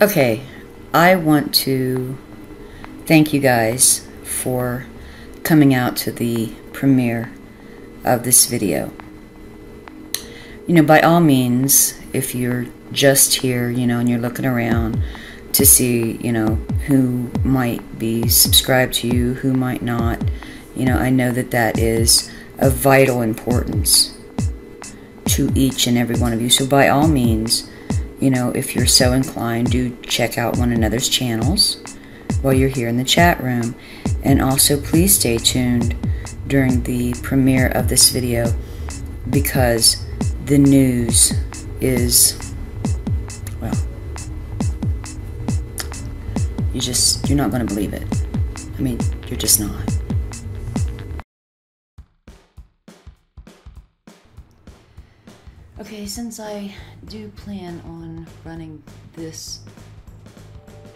Okay, I want to thank you guys for coming out to the premiere of this video. You know, by all means, if you're just here, you know, and you're looking around to see, you know, who might be subscribed to you, who might not, you know, I know that that is of vital importance to each and every one of you. So by all means, you know, if you're so inclined, do check out one another's channels while you're here in the chat room. And also, please stay tuned during the premiere of this video, because the news is, well, you're not going to believe it. I mean, you're just not. Okay, since I do plan on running this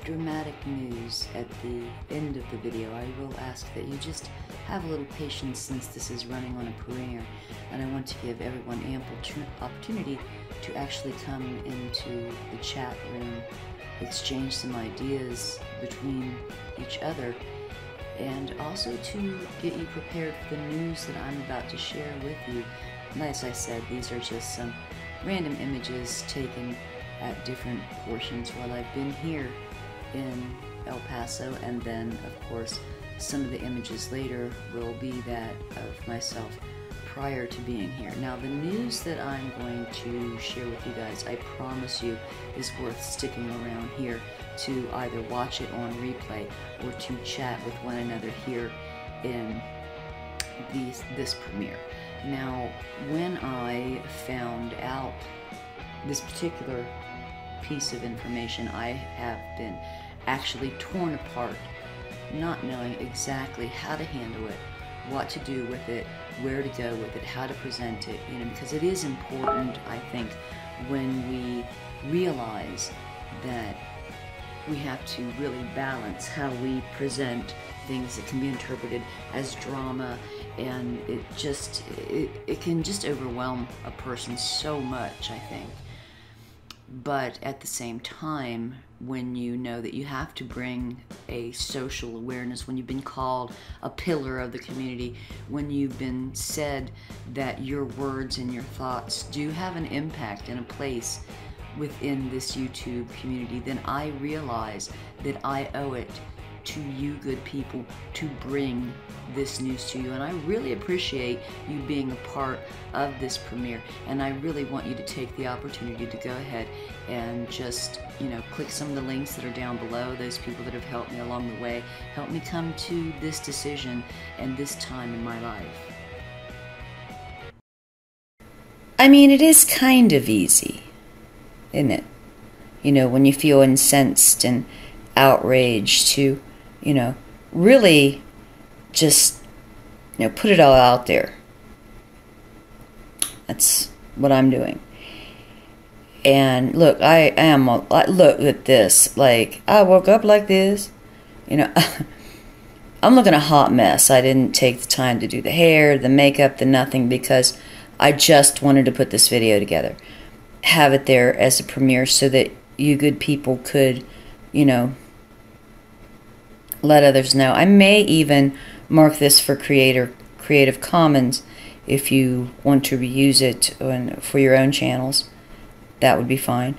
dramatic news at the end of the video, I will ask that you just have a little patience, since this is running on a premiere, and I want to give everyone ample opportunity to actually come into the chat room, exchange some ideas between each other, and also to get you prepared for the news that I'm about to share with you. And as I said, these are just some random images taken at different portions while I've been here in El Paso, and then of course some of the images later will be that of myself prior to being here. Now, the news that I'm going to share with you guys, I promise you, is worth sticking around here to either watch it on replay or to chat with one another here in this premiere. Now, when I found out this particular piece of information, I have been actually torn apart, not knowing exactly how to handle it, what to do with it, where to go with it, how to present it, you know, because it is important, I think, when we realize that we have to really balance how we present things that can be interpreted as drama, and it can just overwhelm a person so much, I think. But at the same time, when you know that you have to bring a social awareness, when you've been called a pillar of the community, when you've been said that your words and your thoughts do have an impact in a place within this YouTube community, then I realize that I owe it to you good people to bring this news to you. And I really appreciate you being a part of this premiere, and I really want you to take the opportunity to go ahead and just, you know, click some of the links that are down below. Those people that have helped me along the way, helped me come to this decision and this time in my life. I mean, it is kind of easy, isn't it? You know, when you feel incensed and outraged to, you know, really just, you know, put it all out there. That's what I'm doing. And look, look at this. Like, I woke up like this. You know, I'm looking a hot mess. I didn't take the time to do the hair, the makeup, the nothing, because I just wanted to put this video together. Have it there as a premiere so that you good people could, you know, let others know. I may even mark this for Creative Commons if you want to reuse it for your own channels. That would be fine.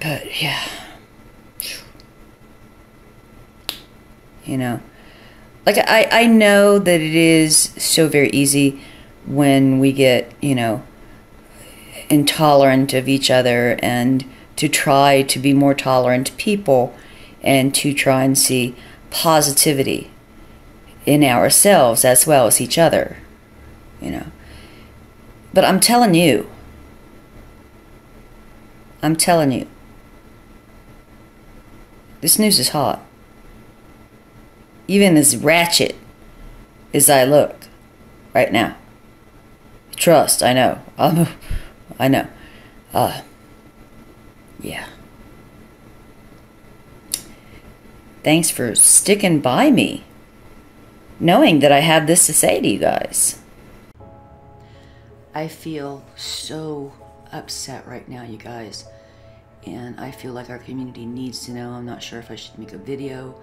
But yeah, you know, like I know that it is so very easy when we get, you know, intolerant of each other, and to try to be more tolerant people, and to try and see positivity in ourselves as well as each other, you know. But I'm telling you, this news is hot. Even as ratchet as I look right now. Trust, I know. I know. Yeah. Thanks for sticking by me, knowing that I have this to say to you guys. I feel so upset right now, you guys. and I feel like our community needs to know. I'm not sure if I should make a video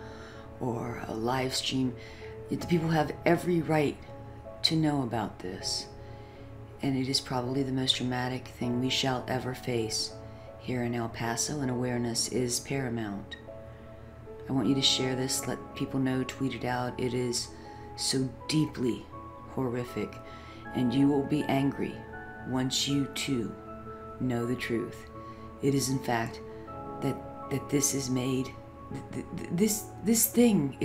or a live stream. The people have every right to know about this, and it is probably the most dramatic thing we shall ever face here in El Paso, and awareness is paramount. I want you to share this, let people know, tweet it out. It is so deeply horrific, and you will be angry once you too know the truth. It is in fact that this is made, this thing,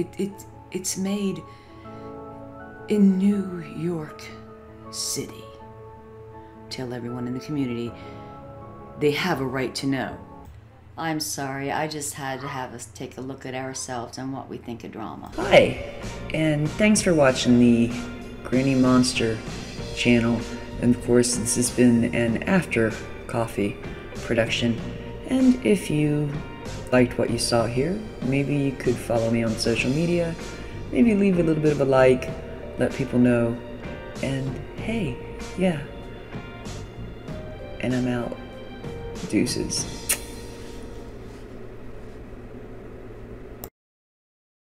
it's made in New York City. Tell everyone in the community they have a right to know. I'm sorry, I just had to have us take a look at ourselves and what we think of drama. Hi, and thanks for watching the Granny Monster channel. And of course, this has been an After Coffee production. And if you liked what you saw here, maybe you could follow me on social media, maybe leave a little bit of a like, let people know, and hey, yeah. And I'm out. Deuces.